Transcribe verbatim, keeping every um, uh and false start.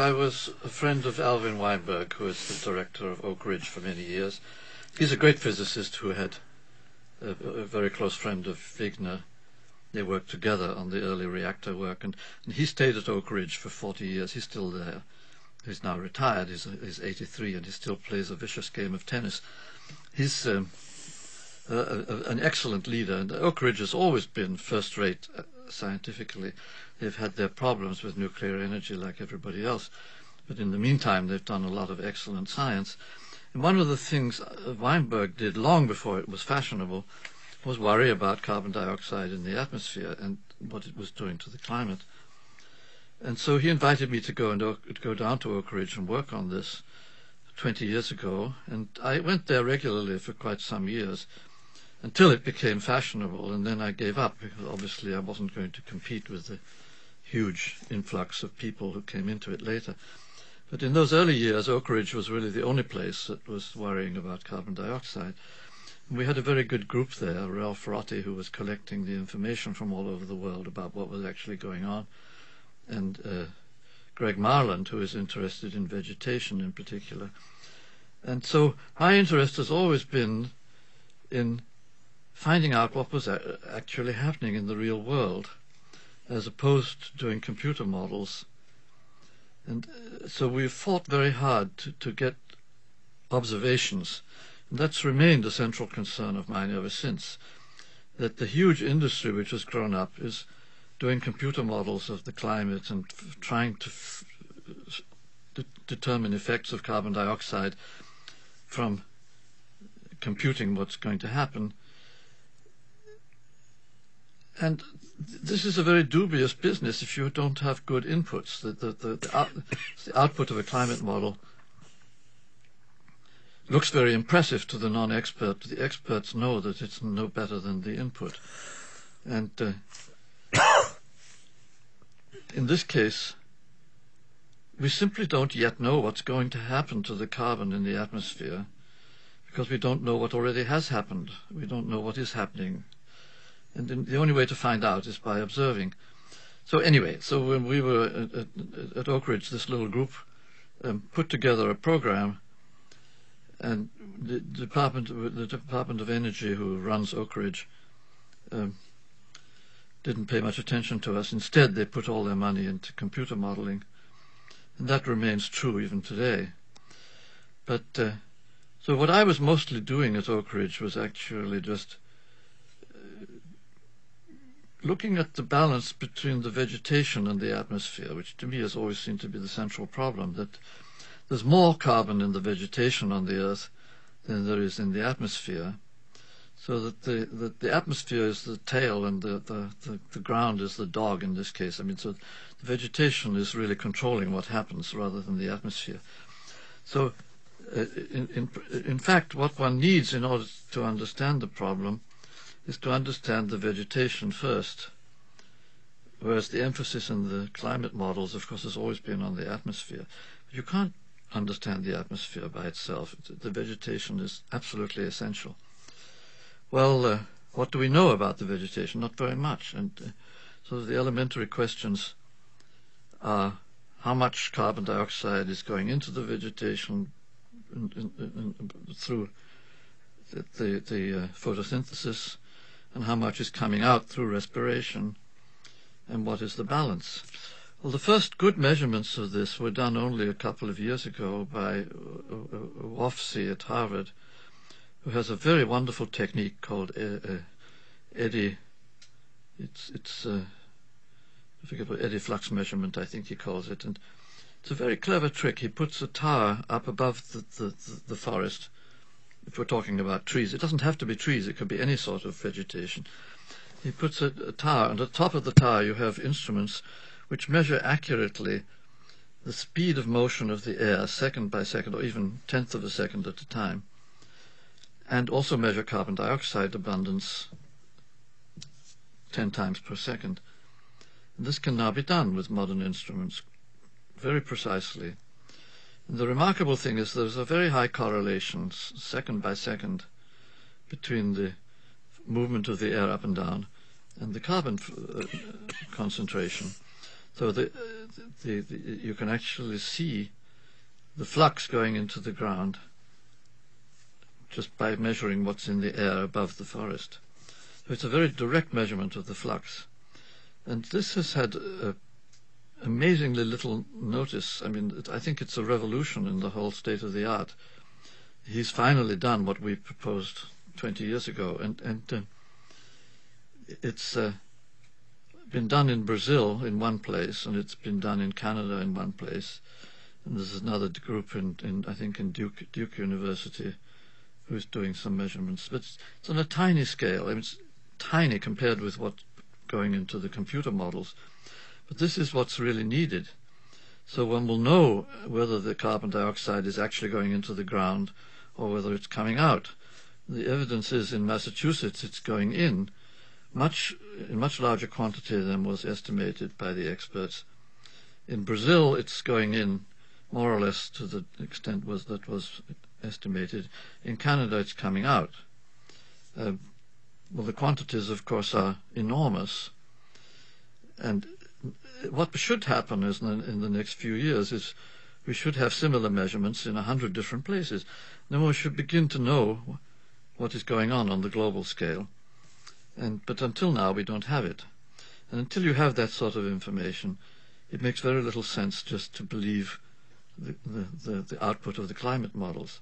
I was a friend of Alvin Weinberg, who is the director of Oak Ridge for many years. He's a great physicist who had a, a very close friend of Wigner. They worked together on the early reactor work, and, and he stayed at Oak Ridge for forty years. He's still there. He's now retired. He's, he's eighty-three, and he still plays a vicious game of tennis. He's um, a, a, an excellent leader, and Oak Ridge has always been first-rate uh, scientifically. They've had their problems with nuclear energy like everybody else, but in the meantime, they've done a lot of excellent science. And one of the things Weinberg did long before it was fashionable was worry about carbon dioxide in the atmosphere and what it was doing to the climate. And so he invited me to go and go down to Oak Ridge and work on this twenty years ago. And I went there regularly for quite some years until it became fashionable. And then I gave up because obviously I wasn't going to compete with the huge influx of people who came into it later. But in those early years, Oak Ridge was really the only place that was worrying about carbon dioxide. We had a very good group there, Ralph Rotti, who was collecting the information from all over the world about what was actually going on, and uh, Greg Marland, who is interested in vegetation in particular. And so my interest has always been in finding out what was actually happening in the real world, as opposed to doing computer models. And uh, so we fought very hard to, to get observations. That's remained a central concern of mine ever since, that the huge industry which has grown up is doing computer models of the climate and f trying to f de determine effects of carbon dioxide from computing what's going to happen. And th this is a very dubious business if you don't have good inputs. The, the, the, the, out the output of a climate model looks very impressive to the non-expert. The experts know that it's no better than the input. And uh, in this case, we simply don't yet know what's going to happen to the carbon in the atmosphere because we don't know what already has happened. We don't know what is happening. And the only way to find out is by observing. So anyway, so when we were at, at, at Oak Ridge, this little group um, put together a program. And the Department, the Department of Energy, who runs Oak Ridge, um, didn't pay much attention to us. Instead, they put all their money into computer modeling. And that remains true even today. But uh, so what I was mostly doing at Oak Ridge was actually just uh, looking at the balance between the vegetation and the atmosphere, which to me has always seemed to be the central problem, that there's more carbon in the vegetation on the Earth than there is in the atmosphere, so that the, the, the atmosphere is the tail and the, the, the, the ground is the dog in this case. I mean, so the vegetation is really controlling what happens rather than the atmosphere. So, uh, in, in, in fact, what one needs in order to understand the problem is to understand the vegetation first, whereas the emphasis in the climate models, of course, has always been on the atmosphere. You can't understand the atmosphere by itself. The vegetation is absolutely essential. Well, uh, what do we know about the vegetation? Not very much. And uh, so the elementary questions are how much carbon dioxide is going into the vegetation in, in, in, in, through the, the, the uh, photosynthesis, and how much is coming out through respiration, and what is the balance? Well, the first good measurements of this were done only a couple of years ago by Wofsy at Harvard, who has a very wonderful technique called uh, uh, eddy. It's it's uh, I forget what eddy flux measurement I think he calls it, and it's a very clever trick. He puts a tower up above the the, the, the forest. If we're talking about trees, it doesn't have to be trees. It could be any sort of vegetation. He puts a, a tower, and at the top of the tower you have instruments which measure accurately the speed of motion of the air second by second, or even tenth of a second at a time, and also measure carbon dioxide abundance ten times per second. And this can now be done with modern instruments very precisely. And the remarkable thing is there's a very high correlation, second by second, between the movement of the air up and down and the carbon uh, concentration. So the, the, the, you can actually see the flux going into the ground just by measuring what's in the air above the forest. So it's a very direct measurement of the flux. And this has had a amazingly little notice. I mean, it, I think it's a revolution in the whole state of the art. He's finally done what we proposed twenty years ago, and and uh, it's uh, been done in Brazil in one place, and it's been done in Canada in one place, and there's another group in, in I think in Duke Duke University, who's doing some measurements. But it's, it's on a tiny scale. I mean, it's tiny compared with what's going into the computer models. But this is what's really needed. So one will know whether the carbon dioxide is actually going into the ground or whether it's coming out. The evidence is in Massachusetts it's going in much in much larger quantity than was estimated by the experts. In Brazil it's going in more or less to the extent was that was estimated. In Canada it's coming out. Uh, well, the quantities of course are enormous, and what should happen is in the next few years is we should have similar measurements in a hundred different places. Then we should begin to know what is going on on the global scale. And, but until now, we don't have it. And until you have that sort of information, it makes very little sense just to believe the, the, the, the output of the climate models.